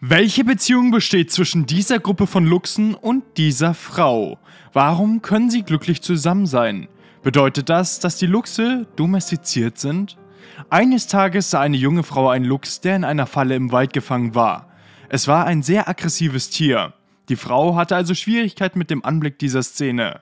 Welche Beziehung besteht zwischen dieser Gruppe von Luchsen und dieser Frau? Warum können sie glücklich zusammen sein? Bedeutet das, dass die Luchse domestiziert sind? Eines Tages sah eine junge Frau einen Luchs, der in einer Falle im Wald gefangen war. Es war ein sehr aggressives Tier. Die Frau hatte also Schwierigkeiten mit dem Anblick dieser Szene.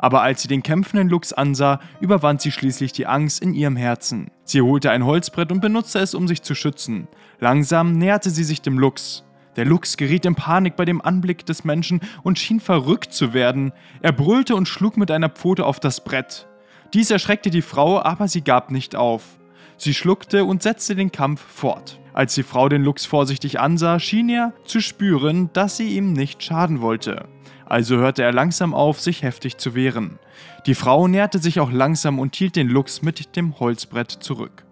Aber als sie den kämpfenden Luchs ansah, überwand sie schließlich die Angst in ihrem Herzen. Sie holte ein Holzbrett und benutzte es, um sich zu schützen. Langsam näherte sie sich dem Luchs. Der Luchs geriet in Panik bei dem Anblick des Menschen und schien verrückt zu werden. Er brüllte und schlug mit einer Pfote auf das Brett. Dies erschreckte die Frau, aber sie gab nicht auf. Sie schluckte und setzte den Kampf fort. Als die Frau den Luchs vorsichtig ansah, schien er zu spüren, dass sie ihm nicht schaden wollte. Also hörte er langsam auf, sich heftig zu wehren. Die Frau näherte sich auch langsam und hielt den Luchs mit dem Holzbrett zurück.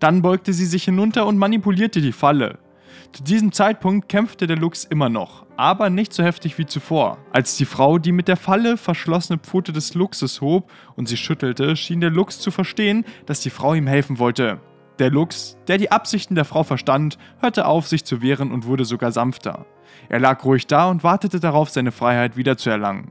Dann beugte sie sich hinunter und manipulierte die Falle. Zu diesem Zeitpunkt kämpfte der Luchs immer noch, aber nicht so heftig wie zuvor. Als die Frau die mit der Falle verschlossene Pfote des Luchses hob und sie schüttelte, schien der Luchs zu verstehen, dass die Frau ihm helfen wollte. Der Luchs, der die Absichten der Frau verstand, hörte auf, sich zu wehren und wurde sogar sanfter. Er lag ruhig da und wartete darauf, seine Freiheit wiederzuerlangen.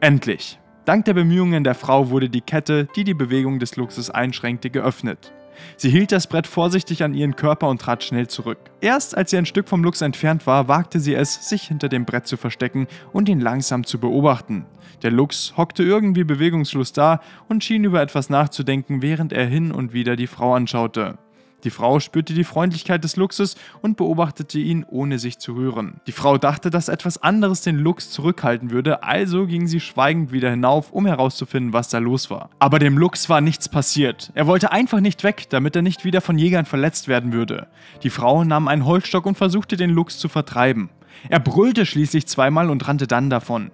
Endlich! Dank der Bemühungen der Frau wurde die Kette, die die Bewegung des Luchses einschränkte, geöffnet. Sie hielt das Brett vorsichtig an ihren Körper und trat schnell zurück. Erst als sie ein Stück vom Luchs entfernt war, wagte sie es, sich hinter dem Brett zu verstecken und ihn langsam zu beobachten. Der Luchs hockte irgendwie bewegungslos da und schien über etwas nachzudenken, während er hin und wieder die Frau anschaute. Die Frau spürte die Freundlichkeit des Luchses und beobachtete ihn, ohne sich zu rühren. Die Frau dachte, dass etwas anderes den Luchs zurückhalten würde, also ging sie schweigend wieder hinauf, um herauszufinden, was da los war. Aber dem Luchs war nichts passiert. Er wollte einfach nicht weg, damit er nicht wieder von Jägern verletzt werden würde. Die Frau nahm einen Holzstock und versuchte, den Luchs zu vertreiben. Er brüllte schließlich zweimal und rannte dann davon.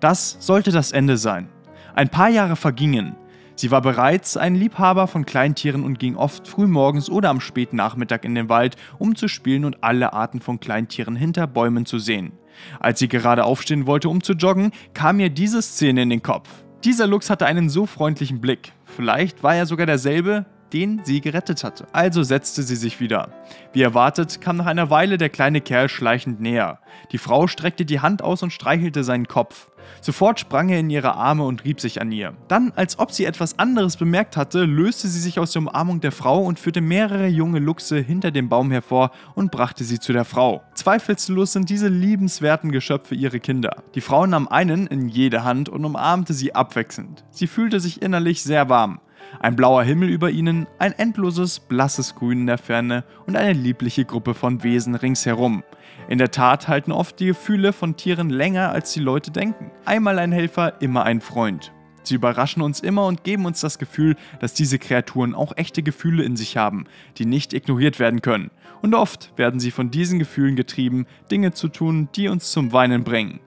Das sollte das Ende sein. Ein paar Jahre vergingen. Sie war bereits ein Liebhaber von Kleintieren und ging oft frühmorgens oder am späten Nachmittag in den Wald, um zu spielen und alle Arten von Kleintieren hinter Bäumen zu sehen. Als sie gerade aufstehen wollte, um zu joggen, kam ihr diese Szene in den Kopf. Dieser Luchs hatte einen so freundlichen Blick. Vielleicht war er sogar derselbe, den sie gerettet hatte. Also setzte sie sich wieder. Wie erwartet, kam nach einer Weile der kleine Kerl schleichend näher. Die Frau streckte die Hand aus und streichelte seinen Kopf. Sofort sprang er in ihre Arme und rieb sich an ihr. Dann, als ob sie etwas anderes bemerkt hatte, löste sie sich aus der Umarmung der Frau und führte mehrere junge Luchse hinter dem Baum hervor und brachte sie zu der Frau. Zweifellos sind diese liebenswerten Geschöpfe ihre Kinder. Die Frau nahm einen in jede Hand und umarmte sie abwechselnd. Sie fühlte sich innerlich sehr warm. Ein blauer Himmel über ihnen, ein endloses, blasses Grün in der Ferne und eine liebliche Gruppe von Wesen ringsherum. In der Tat halten oft die Gefühle von Tieren länger, als die Leute denken. Einmal ein Helfer, immer ein Freund. Sie überraschen uns immer und geben uns das Gefühl, dass diese Kreaturen auch echte Gefühle in sich haben, die nicht ignoriert werden können. Und oft werden sie von diesen Gefühlen getrieben, Dinge zu tun, die uns zum Weinen bringen.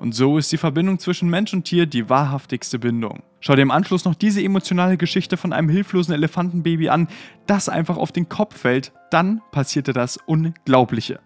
Und so ist die Verbindung zwischen Mensch und Tier die wahrhaftigste Bindung. Schau dir im Anschluss noch diese emotionale Geschichte von einem hilflosen Elefantenbaby an, das einfach auf den Kopf fällt, dann passierte das Unglaubliche.